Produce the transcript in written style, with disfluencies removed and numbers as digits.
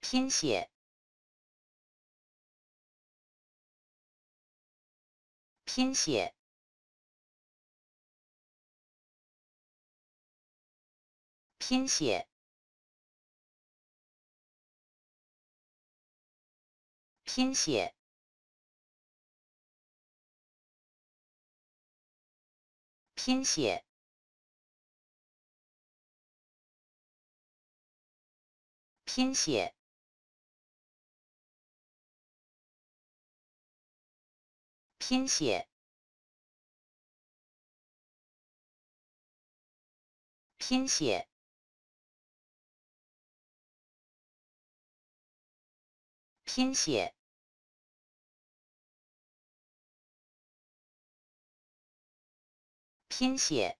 拼写。拼写。拼写。拼写。 拼写，拼写，拼写，拼写，拼写，拼写。